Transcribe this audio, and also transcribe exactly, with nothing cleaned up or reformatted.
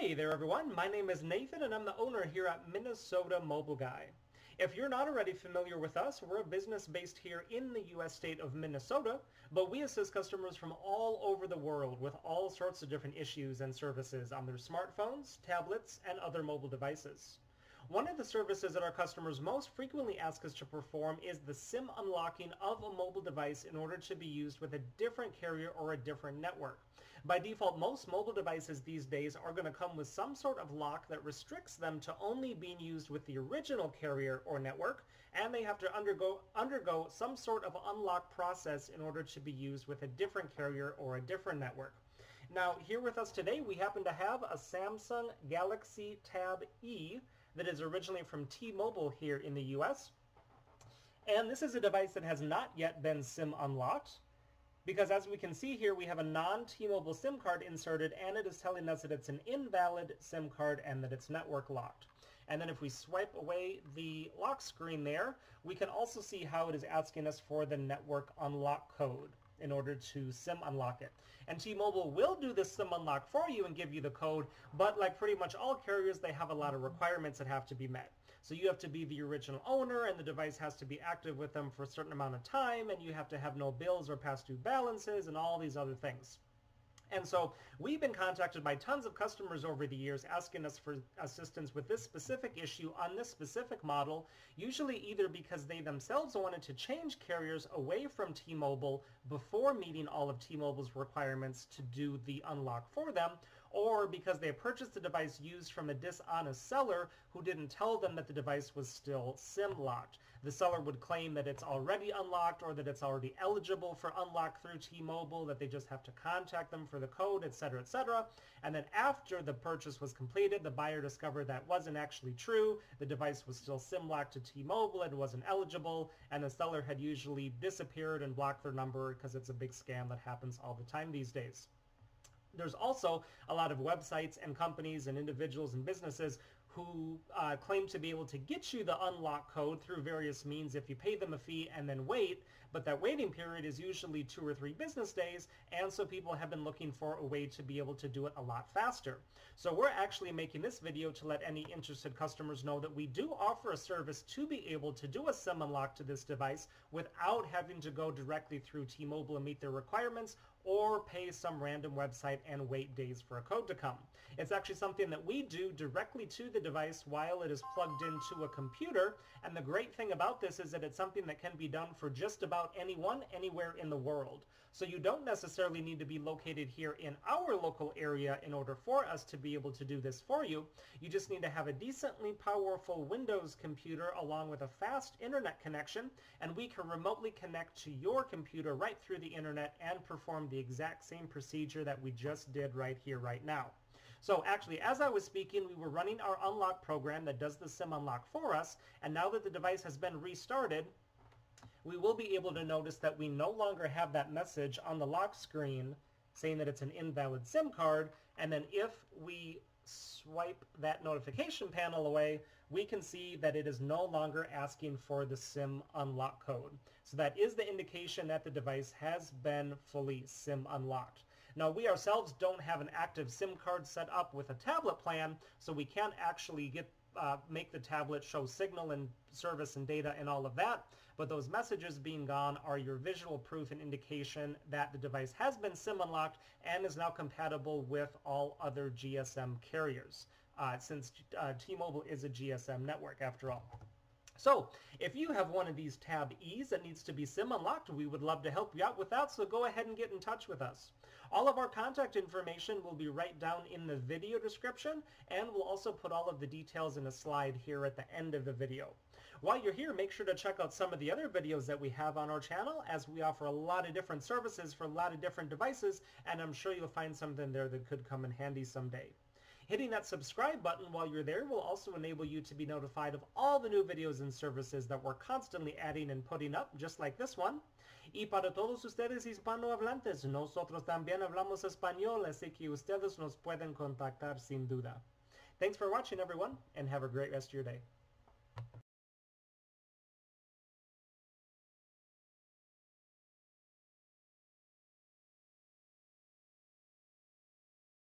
Hey there everyone, my name is Nathan and I'm the owner here at Minnesota Mobile Guy. If you're not already familiar with us, we're a business based here in the U S state of Minnesota, but we assist customers from all over the world with all sorts of different issues and services on their smartphones, tablets, and other mobile devices. One of the services that our customers most frequently ask us to perform is the SIM unlocking of a mobile device in order to be used with a different carrier or a different network. By default, most mobile devices these days are going to come with some sort of lock that restricts them to only being used with the original carrier or network, and they have to undergo, undergo some sort of unlock process in order to be used with a different carrier or a different network. Now, here with us today, we happen to have a Samsung Galaxy Tab E that is originally from T-Mobile here in the U S. And this is a device that has not yet been SIM unlocked, because as we can see here, we have a non-T-Mobile SIM card inserted, and it is telling us that it's an invalid SIM card and that it's network locked. And then if we swipe away the lock screen there, we can also see how it is asking us for the network unlock code in order to SIM unlock it. And T-Mobile will do this SIM unlock for you and give you the code, but like pretty much all carriers, they have a lot of requirements that have to be met. So you have to be the original owner, and the device has to be active with them for a certain amount of time, and you have to have no bills or past due balances and all these other things. And so we've been contacted by tons of customers over the years asking us for assistance with this specific issue on this specific model, usually either because they themselves wanted to change carriers away from T-Mobile before meeting all of T-Mobile's requirements to do the unlock for them, or because they purchased the device used from a dishonest seller who didn't tell them that the device was still SIM locked. The seller would claim that it's already unlocked or that it's already eligible for unlock through T-Mobile, that they just have to contact them for the code, etc, et cetera. And then after the purchase was completed, the buyer discovered that wasn't actually true. The device was still SIM locked to T-Mobile and wasn't eligible, and the seller had usually disappeared and blocked their number because it's a big scam that happens all the time these days. There's also a lot of websites and companies and individuals and businesses who uh, claim to be able to get you the unlock code through various means if you pay them a fee and then wait, but that waiting period is usually two or three business days, and so people have been looking for a way to be able to do it a lot faster. So we're actually making this video to let any interested customers know that we do offer a service to be able to do a SIM unlock to this device without having to go directly through T-Mobile and meet their requirements or pay some random website and wait days for a code to come. It's actually something that we do directly to the device while it is plugged into a computer, and the great thing about this is that it's something that can be done for just about anyone anywhere in the world. So you don't necessarily need to be located here in our local area in order for us to be able to do this for you. You just need to have a decently powerful Windows computer along with a fast internet connection, and we can remotely connect to your computer right through the internet and perform the the exact same procedure that we just did right here, right now. So actually, as I was speaking, we were running our unlock program that does the SIM unlock for us, and now that the device has been restarted, we will be able to notice that we no longer have that message on the lock screen saying that it's an invalid SIM card. And then if we swipe that notification panel away, we can see that it is no longer asking for the SIM unlock code. So that is the indication that the device has been fully SIM unlocked. Now, we ourselves don't have an active SIM card set up with a tablet plan, so we can't actually get Uh, make the tablet show signal and service and data and all of that, but those messages being gone are your visual proof and indication that the device has been SIM unlocked and is now compatible with all other G S M carriers, uh, since uh, T-Mobile is a G S M network after all. So if you have one of these Tab E's that needs to be SIM unlocked, we would love to help you out with that, so go ahead and get in touch with us. All of our contact information will be right down in the video description, and we'll also put all of the details in a slide here at the end of the video. While you're here, make sure to check out some of the other videos that we have on our channel, as we offer a lot of different services for a lot of different devices, and I'm sure you'll find something there that could come in handy someday. Hitting that subscribe button while you're there will also enable you to be notified of all the new videos and services that we're constantly adding and putting up, just like this one. Y para todos ustedes hispanohablantes, nosotros también hablamos español, así que ustedes nos pueden contactar sin duda. Thanks for watching, everyone, and have a great rest of your day.